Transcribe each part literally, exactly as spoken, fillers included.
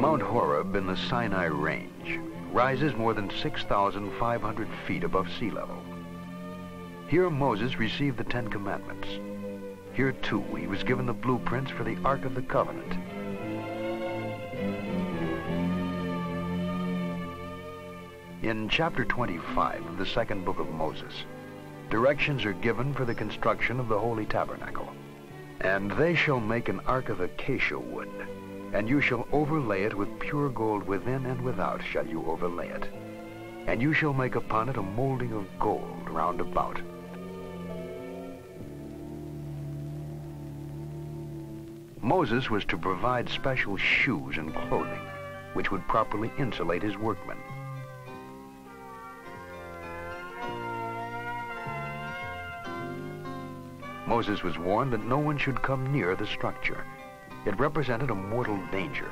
Mount Horeb in the Sinai Range rises more than six thousand five hundred feet above sea level. Here Moses received the Ten Commandments. Here too he was given the blueprints for the Ark of the Covenant. In chapter twenty-five of the second book of Moses, directions are given for the construction of the Holy Tabernacle. And they shall make an ark of acacia wood, and you shall overlay it with pure gold within and without shall you overlay it. And you shall make upon it a molding of gold round about. Moses was to provide special shoes and clothing, which would properly insulate his workmen. Moses was warned that no one should come near the structure. It represented a mortal danger.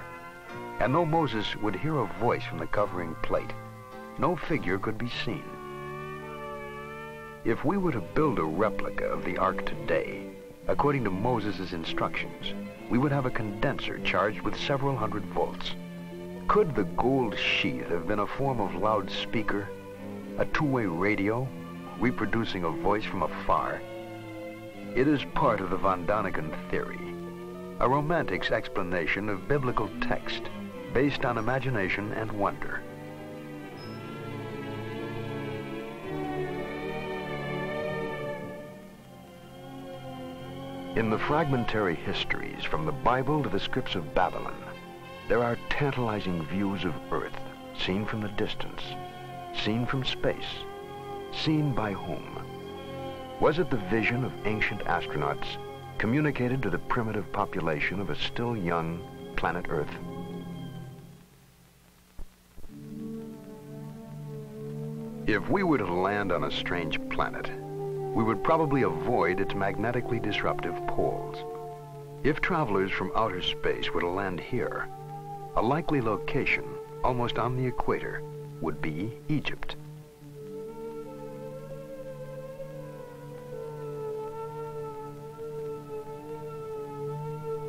And though Moses would hear a voice from the covering plate, no figure could be seen. If we were to build a replica of the ark today, according to Moses' instructions, we would have a condenser charged with several hundred volts. Could the gold sheath have been a form of loudspeaker, a two-way radio, reproducing a voice from afar? It is part of the Von Däniken theory, a romantic's explanation of biblical text based on imagination and wonder. In the fragmentary histories from the Bible to the scripts of Babylon, there are tantalizing views of Earth seen from the distance, seen from space, seen by whom? Was it the vision of ancient astronauts communicated to the primitive population of a still young planet Earth? If we were to land on a strange planet, we would probably avoid its magnetically disruptive poles. If travelers from outer space were to land here, a likely location, almost on the equator, would be Egypt.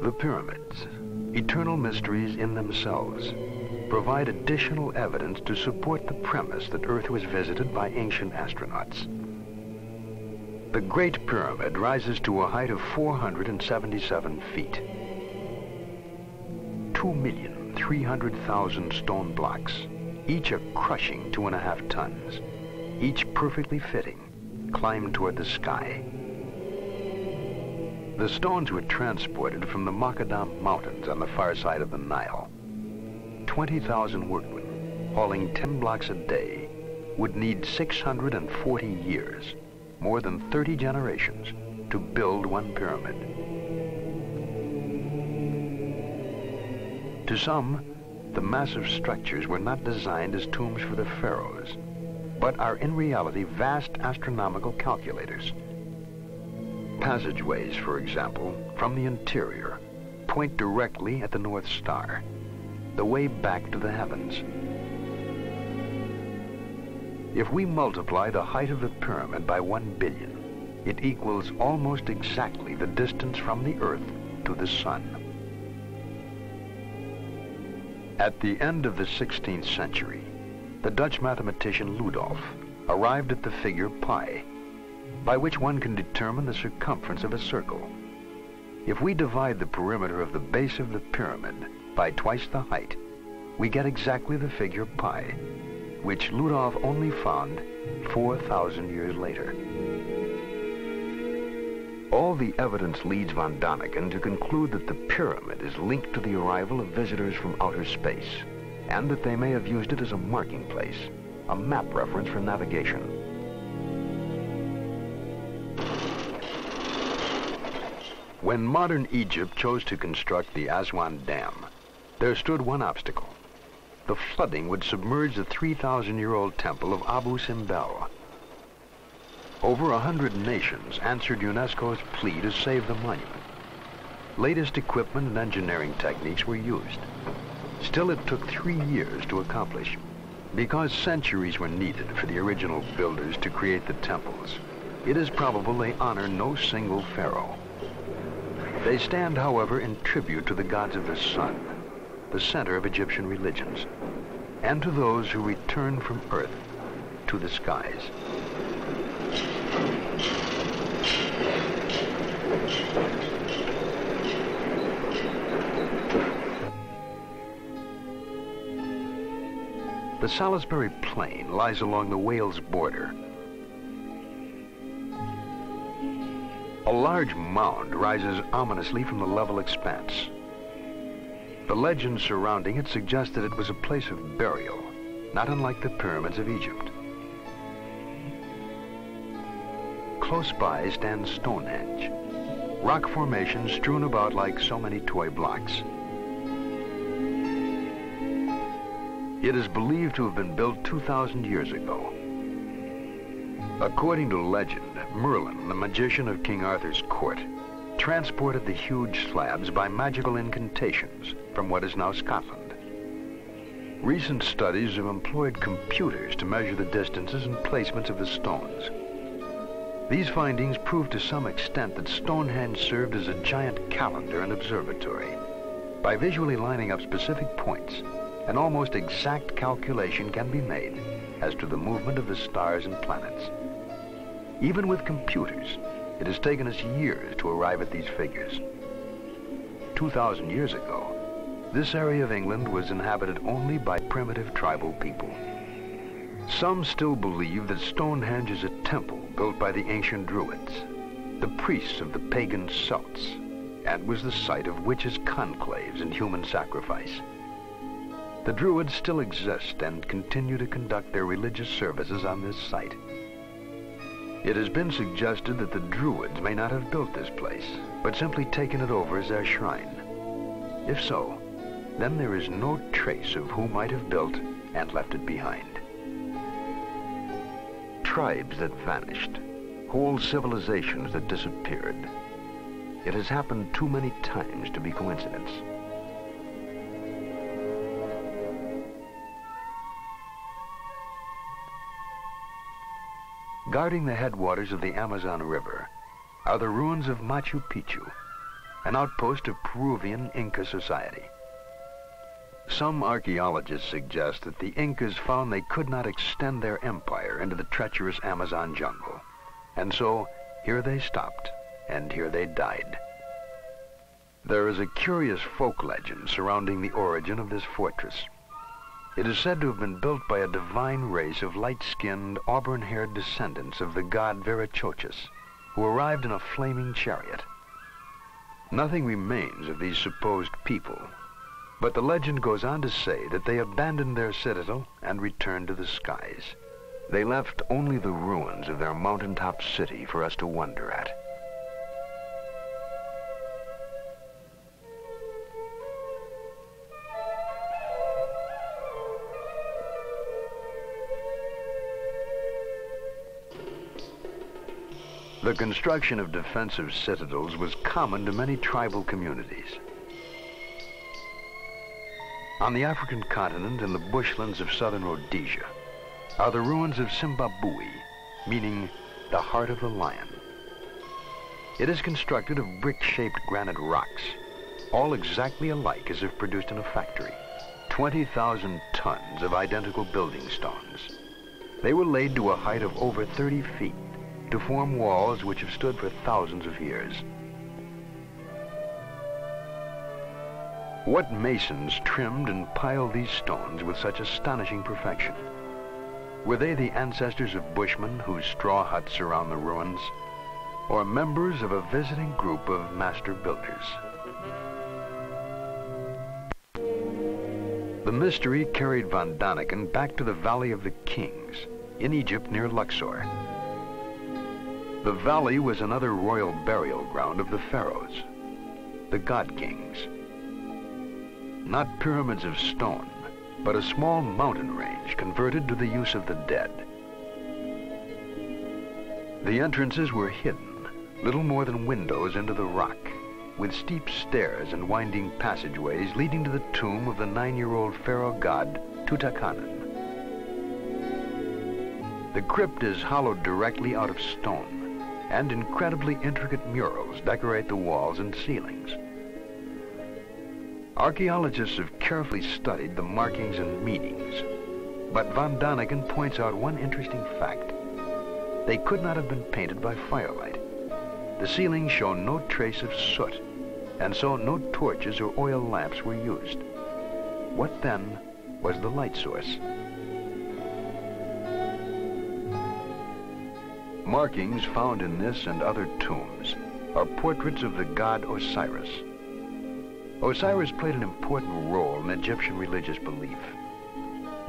The pyramids, eternal mysteries in themselves, provide additional evidence to support the premise that Earth was visited by ancient astronauts. The Great Pyramid rises to a height of four hundred seventy-seven feet. two million three hundred thousand stone blocks, each a crushing two and a half tons, each perfectly fitting, climbed toward the sky. The stones were transported from the Makadam Mountains on the far side of the Nile. twenty thousand workmen, hauling ten blocks a day, would need six hundred forty years, more than thirty generations, to build one pyramid. To some, the massive structures were not designed as tombs for the pharaohs, but are in reality vast astronomical calculators. Passageways, for example, from the interior, point directly at the North Star, the way back to the heavens. If we multiply the height of the pyramid by one billion, it equals almost exactly the distance from the Earth to the Sun. At the end of the sixteenth century, the Dutch mathematician Ludolph arrived at the figure pi, by which one can determine the circumference of a circle. If we divide the perimeter of the base of the pyramid by twice the height, we get exactly the figure pi, which Ludolph only found four thousand years later. All the evidence leads Von Däniken to conclude that the pyramid is linked to the arrival of visitors from outer space, and that they may have used it as a marking place, a map reference for navigation. When modern Egypt chose to construct the Aswan Dam, there stood one obstacle. The flooding would submerge the three thousand year old temple of Abu Simbel. Over a hundred nations answered UNESCO's plea to save the monument. Latest equipment and engineering techniques were used. Still, it took three years to accomplish, because centuries were needed for the original builders to create the temples. It is probable they honor no single pharaoh. They stand, however, in tribute to the gods of the sun, the center of Egyptian religions, and to those who return from Earth to the skies. The Salisbury Plain lies along the Wales border. A large mound rises ominously from the level expanse. The legends surrounding it suggest that it was a place of burial, not unlike the pyramids of Egypt. Close by stands Stonehenge, rock formations strewn about like so many toy blocks. It is believed to have been built two thousand years ago. According to legend, Merlin, the magician of King Arthur's court, transported the huge slabs by magical incantations from what is now Scotland. Recent studies have employed computers to measure the distances and placements of the stones. These findings prove to some extent that Stonehenge served as a giant calendar and observatory. By visually lining up specific points, an almost exact calculation can be made as to the movement of the stars and planets. Even with computers, it has taken us years to arrive at these figures. two thousand years ago, this area of England was inhabited only by primitive tribal people. Some still believe that Stonehenge is a temple built by the ancient Druids, the priests of the pagan Celts, and was the site of witches' conclaves and human sacrifice. The Druids still exist and continue to conduct their religious services on this site. It has been suggested that the Druids may not have built this place, but simply taken it over as their shrine. If so, then there is no trace of who might have built and left it behind. Tribes that vanished, whole civilizations that disappeared. It has happened too many times to be coincidence. Guarding the headwaters of the Amazon River are the ruins of Machu Picchu, an outpost of Peruvian Inca society. Some archaeologists suggest that the Incas found they could not extend their empire into the treacherous Amazon jungle, and so here they stopped, and here they died. There is a curious folk legend surrounding the origin of this fortress. It is said to have been built by a divine race of light-skinned, auburn-haired descendants of the god Viracocha, who arrived in a flaming chariot. Nothing remains of these supposed people, but the legend goes on to say that they abandoned their citadel and returned to the skies. They left only the ruins of their mountaintop city for us to wonder at. The construction of defensive citadels was common to many tribal communities. On the African continent and the bushlands of southern Rhodesia are the ruins of Simbabwe, meaning the heart of the lion. It is constructed of brick-shaped granite rocks, all exactly alike as if produced in a factory. twenty thousand tons of identical building stones. They were laid to a height of over thirty feet. To form walls which have stood for thousands of years. What masons trimmed and piled these stones with such astonishing perfection? Were they the ancestors of bushmen whose straw huts surround the ruins, or members of a visiting group of master builders? The mystery carried Von Däniken back to the Valley of the Kings in Egypt near Luxor. The valley was another royal burial ground of the pharaohs, the god kings. Not pyramids of stone, but a small mountain range converted to the use of the dead. The entrances were hidden, little more than windows into the rock, with steep stairs and winding passageways leading to the tomb of the nine-year-old pharaoh god Tutankhamun. The crypt is hollowed directly out of stone, and incredibly intricate murals decorate the walls and ceilings. Archaeologists have carefully studied the markings and meanings, but Von Däniken points out one interesting fact. They could not have been painted by firelight. The ceilings show no trace of soot, and so no torches or oil lamps were used. What then was the light source? Markings found in this and other tombs are portraits of the god Osiris. Osiris played an important role in Egyptian religious belief.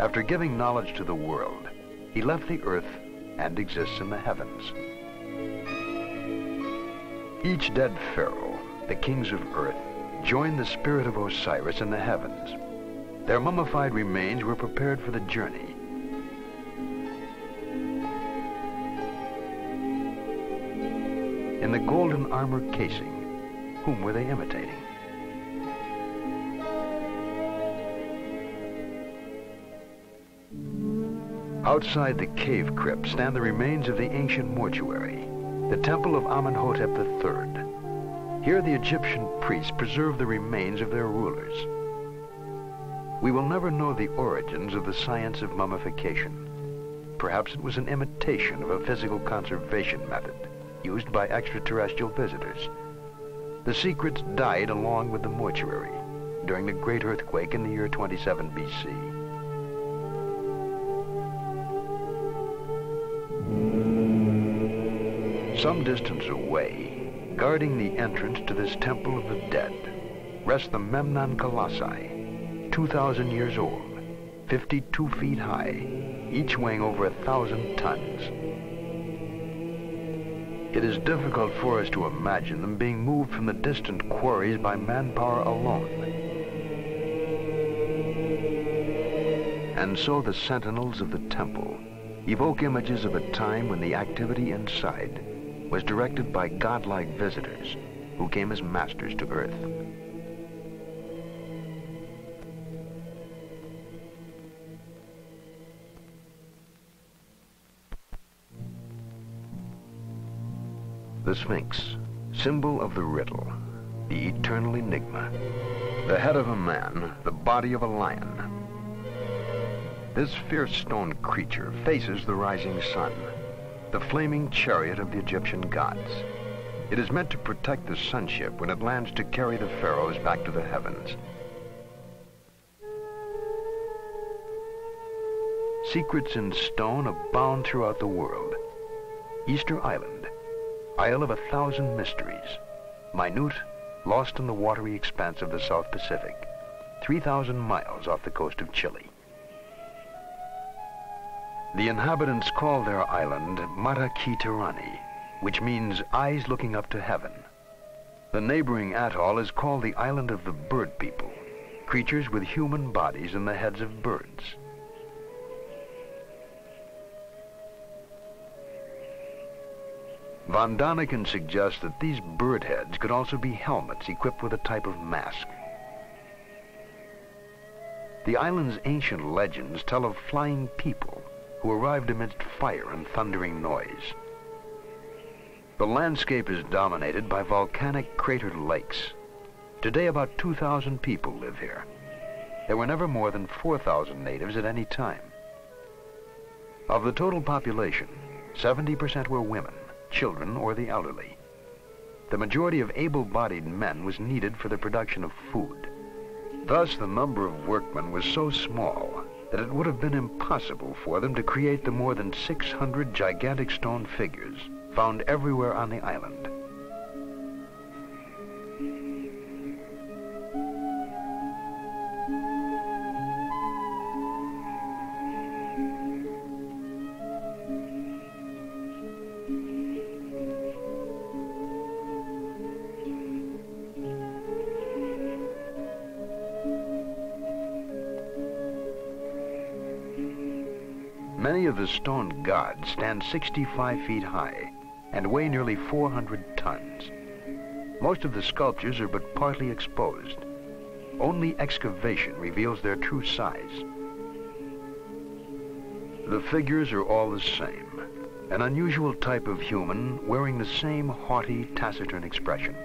After giving knowledge to the world, he left the earth and exists in the heavens. Each dead pharaoh, the kings of earth, joined the spirit of Osiris in the heavens. Their mummified remains were prepared for the journey. In the golden armor casing, whom were they imitating? Outside the cave crypt stand the remains of the ancient mortuary, the temple of Amenhotep the third. Here the Egyptian priests preserve the remains of their rulers. We will never know the origins of the science of mummification. Perhaps it was an imitation of a physical conservation method used by extraterrestrial visitors. The secrets died along with the mortuary during the great earthquake in the year twenty-seven B C. Some distance away, guarding the entrance to this temple of the dead, rests the Memnon Colossi, two thousand years old, fifty-two feet high, each weighing over a thousand tons. It is difficult for us to imagine them being moved from the distant quarries by manpower alone. And so the sentinels of the temple evoke images of a time when the activity inside was directed by godlike visitors who came as masters to Earth. The Sphinx, symbol of the riddle, the eternal enigma, the head of a man, the body of a lion. This fierce stone creature faces the rising sun, the flaming chariot of the Egyptian gods. It is meant to protect the sunship when it lands to carry the pharaohs back to the heavens. Secrets in stone abound throughout the world. Easter Island, Isle of a Thousand Mysteries, minute, lost in the watery expanse of the South Pacific, three thousand miles off the coast of Chile. The inhabitants call their island Mata Kiterani, which means eyes looking up to heaven. The neighboring atoll is called the Island of the Bird People, creatures with human bodies and the heads of birds. Von Däniken suggests that these bird heads could also be helmets equipped with a type of mask. The island's ancient legends tell of flying people who arrived amidst fire and thundering noise. The landscape is dominated by volcanic cratered lakes. Today about two thousand people live here. There were never more than four thousand natives at any time. Of the total population, seventy percent were women, children, or the elderly. The majority of able-bodied men was needed for the production of food. Thus, the number of workmen was so small that it would have been impossible for them to create the more than six hundred gigantic stone figures found everywhere on the island. Many of the stone gods stand sixty-five feet high and weigh nearly four hundred tons. Most of the sculptures are but partly exposed. Only excavation reveals their true size. The figures are all the same, an unusual type of human wearing the same haughty, taciturn expression.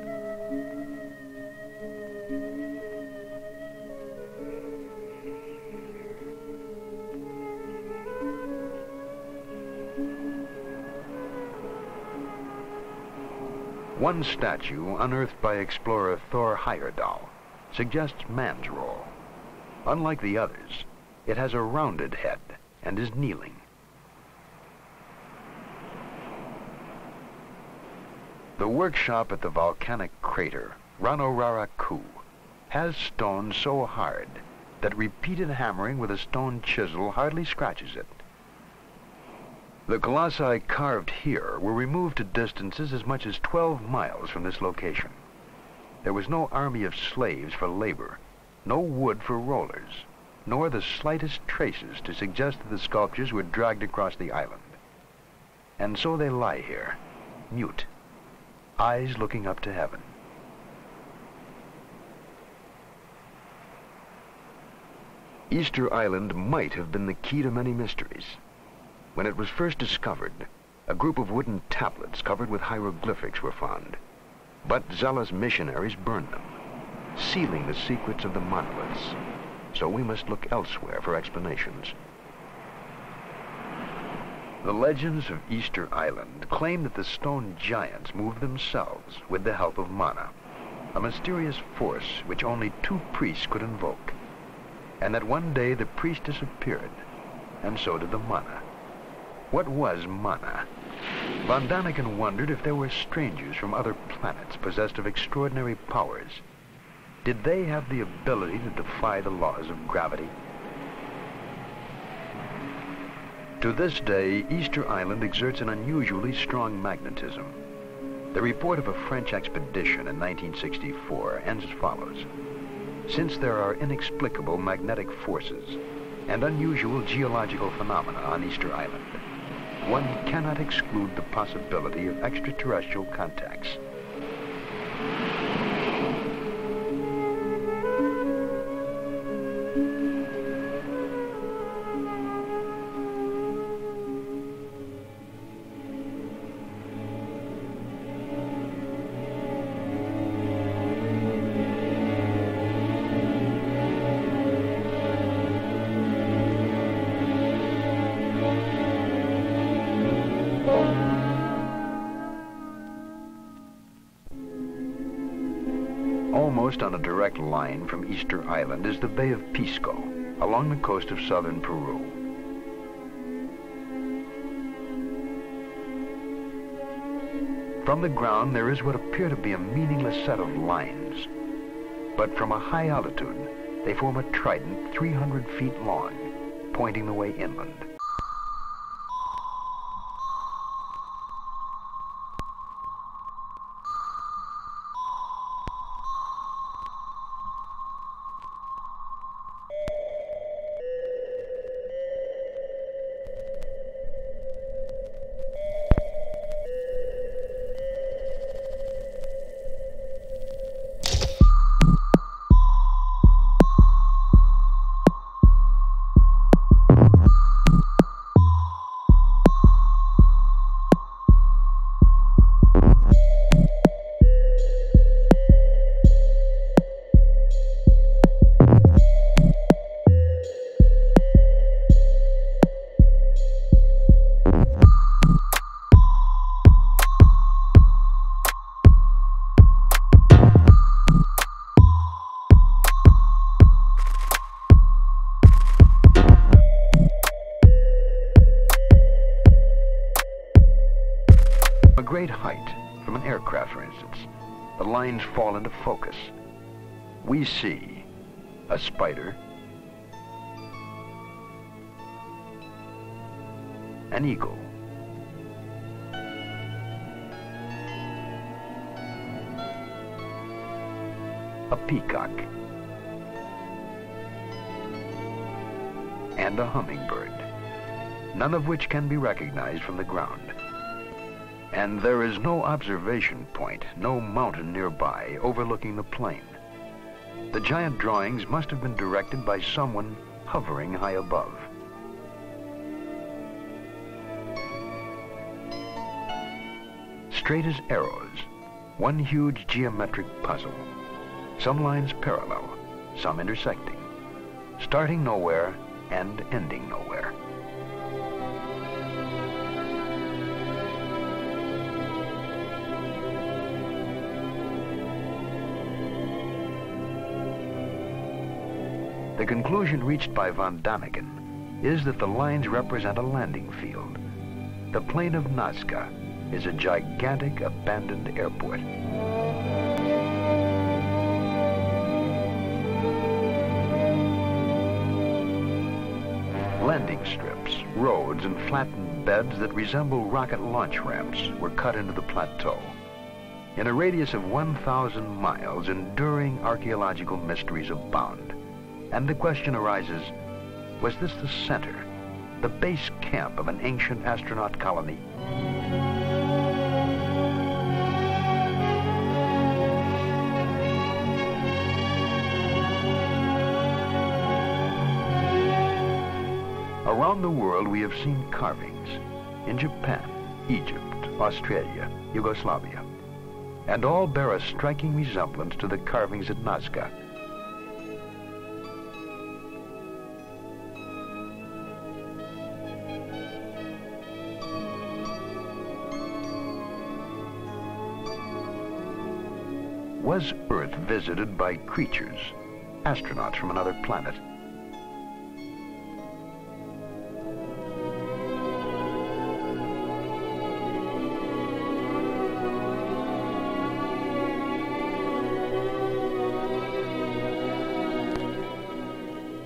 One statue unearthed by explorer Thor Heyerdahl suggests man's role. Unlike the others, it has a rounded head and is kneeling. The workshop at the volcanic crater, Rano Raraku, has stone so hard that repeated hammering with a stone chisel hardly scratches it. The colossi carved here were removed to distances as much as twelve miles from this location. There was no army of slaves for labor, no wood for rollers, nor the slightest traces to suggest that the sculptures were dragged across the island. And so they lie here, mute, eyes looking up to heaven. Easter Island might have been the key to many mysteries. When it was first discovered, a group of wooden tablets covered with hieroglyphics were found, but zealous missionaries burned them, sealing the secrets of the monoliths. So we must look elsewhere for explanations. The legends of Easter Island claim that the stone giants moved themselves with the help of mana, a mysterious force which only two priests could invoke, and that one day the priest disappeared, and so did the mana. What was mana? Von Däniken wondered if there were strangers from other planets possessed of extraordinary powers. Did they have the ability to defy the laws of gravity? To this day, Easter Island exerts an unusually strong magnetism. The report of a French expedition in nineteen sixty-four ends as follows. Since there are inexplicable magnetic forces and unusual geological phenomena on Easter Island, one cannot exclude the possibility of extraterrestrial contacts. Almost on a direct line from Easter Island is the Bay of Pisco, along the coast of southern Peru. From the ground, there is what appear to be a meaningless set of lines, but from a high altitude, they form a trident three hundred feet long, pointing the way inland. Fall into focus. We see a spider, an eagle, a peacock, and a hummingbird, none of which can be recognized from the ground. And there is no observation point, no mountain nearby overlooking the plain. The giant drawings must have been directed by someone hovering high above. Straight as arrows, one huge geometric puzzle. Some lines parallel, some intersecting, starting nowhere and ending nowhere. The conclusion reached by von Däniken is that the lines represent a landing field. The plain of Nazca is a gigantic abandoned airport. Landing strips, roads, and flattened beds that resemble rocket launch ramps were cut into the plateau. In a radius of one thousand miles, enduring archaeological mysteries abound. And the question arises, was this the center, the base camp of an ancient astronaut colony? Around the world, we have seen carvings in Japan, Egypt, Australia, Yugoslavia, and all bear a striking resemblance to the carvings at Nazca. Was Earth visited by creatures, astronauts from another planet?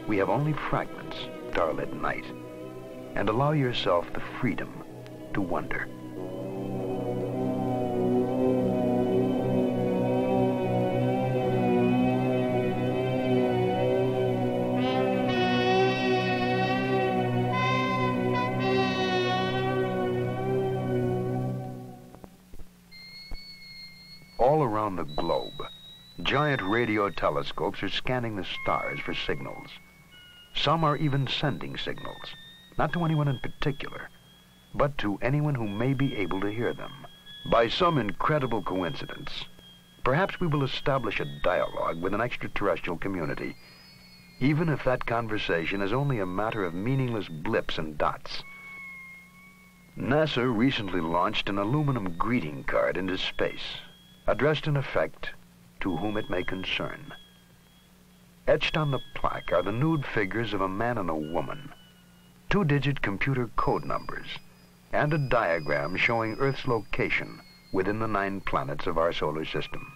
We have only fragments, starlit night, and allow yourself the freedom to wonder. All around the globe, giant radio telescopes are scanning the stars for signals. Some are even sending signals, not to anyone in particular, but to anyone who may be able to hear them. By some incredible coincidence, perhaps we will establish a dialogue with an extraterrestrial community, even if that conversation is only a matter of meaningless blips and dots. NASA recently launched an aluminum greeting card into space, addressed in effect to whom it may concern. Etched on the plaque are the nude figures of a man and a woman, two-digit computer code numbers, and a diagram showing Earth's location within the nine planets of our solar system.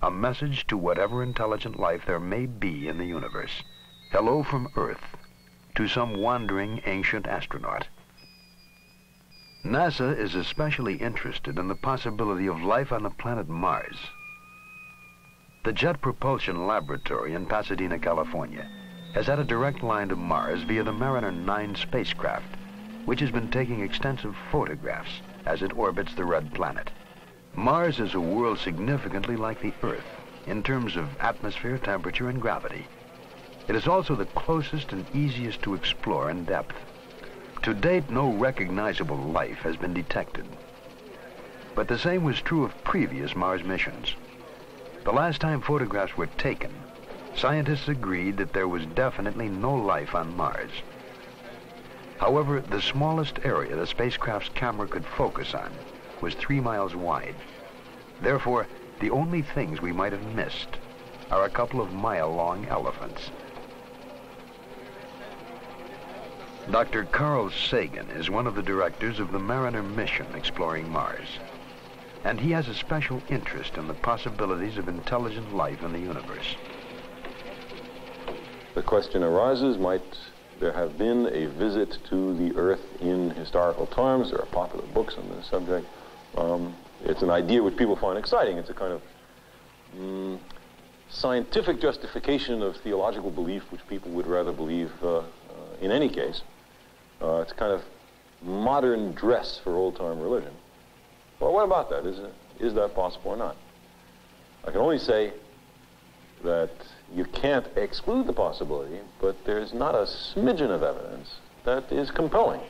A message to whatever intelligent life there may be in the universe. Hello from Earth to some wandering ancient astronaut. NASA is especially interested in the possibility of life on the planet Mars. The Jet Propulsion Laboratory in Pasadena, California, has had a direct line to Mars via the Mariner nine spacecraft, which has been taking extensive photographs as it orbits the red planet. Mars is a world significantly like the Earth in terms of atmosphere, temperature, and gravity. It is also the closest and easiest to explore in depth. To date, no recognizable life has been detected. But the same was true of previous Mars missions. The last time photographs were taken, scientists agreed that there was definitely no life on Mars. However, the smallest area the spacecraft's camera could focus on was three miles wide. Therefore, the only things we might have missed are a couple of mile-long elephants. Doctor Carl Sagan is one of the directors of the Mariner mission exploring Mars, and he has a special interest in the possibilities of intelligent life in the universe. The question arises, might there have been a visit to the Earth in historical times? There are popular books on this subject. Um, it's an idea which people find exciting. It's a kind of mm, scientific justification of theological belief, which people would rather believe uh, uh, in any case. Uh, it's kind of modern dress for old-time religion. Well, what about that? Is, is that possible or not? I can only say that you can't exclude the possibility, but there's not a smidgen of evidence that is compelling.